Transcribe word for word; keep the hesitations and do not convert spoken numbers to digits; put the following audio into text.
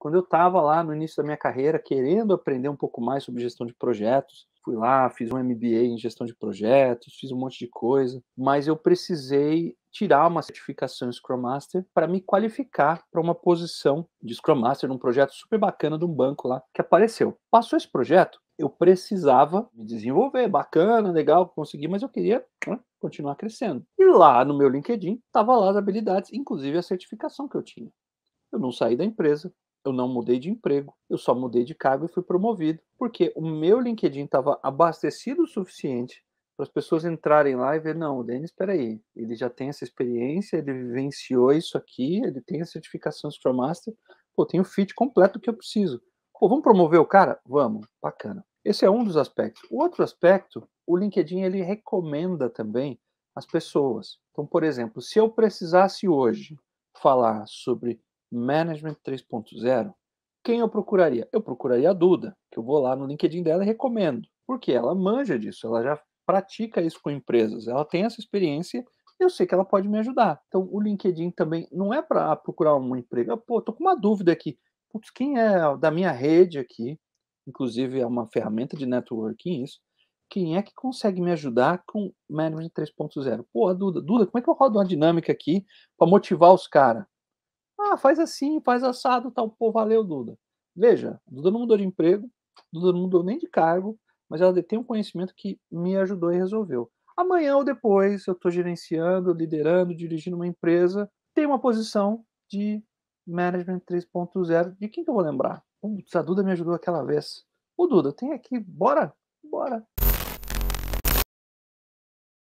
Quando eu estava lá no início da minha carreira, querendo aprender um pouco mais sobre gestão de projetos, fui lá, fiz um M B A em gestão de projetos, fiz um monte de coisa, mas eu precisei tirar uma certificação Scrum Master para me qualificar para uma posição de Scrum Master num projeto super bacana de um banco lá que apareceu. Passou esse projeto, eu precisava me desenvolver, bacana, legal, consegui, mas eu queria né, continuar crescendo. E lá no meu LinkedIn estava lá as habilidades, inclusive a certificação que eu tinha. Eu não saí da empresa. Eu não mudei de emprego, eu só mudei de cargo e fui promovido, porque o meu LinkedIn estava abastecido o suficiente para as pessoas entrarem lá e ver, não, o Denis, espera aí, ele já tem essa experiência, ele vivenciou isso aqui, ele tem a certificação Scrum Master, pô, tem o fit completo que eu preciso. Pô, vamos promover o cara? Vamos, bacana. Esse é um dos aspectos. O outro aspecto, o LinkedIn, ele recomenda também as pessoas. Então, por exemplo, se eu precisasse hoje falar sobre Management três ponto zero, quem eu procuraria? Eu procuraria a Duda, que eu vou lá no LinkedIn dela e recomendo, porque ela manja disso, ela já pratica isso com empresas, ela tem essa experiência, eu sei que ela pode me ajudar. Então, o LinkedIn também não é para procurar um emprego, pô, tô com uma dúvida aqui, putz, quem é da minha rede aqui, inclusive é uma ferramenta de networking isso, quem é que consegue me ajudar com Management três ponto zero? Pô, a Duda, Duda, como é que eu rodo uma dinâmica aqui para motivar os caras? Ah, faz assim, faz assado, tal, pô, valeu, Duda. Veja, Duda não mudou de emprego, Duda não mudou nem de cargo, mas ela tem um conhecimento que me ajudou e resolveu. Amanhã ou depois eu estou gerenciando, liderando, dirigindo uma empresa, tem uma posição de Management três ponto zero, de quem que eu vou lembrar? Putz, a Duda me ajudou aquela vez. Ô, Duda, tem aqui, bora, bora.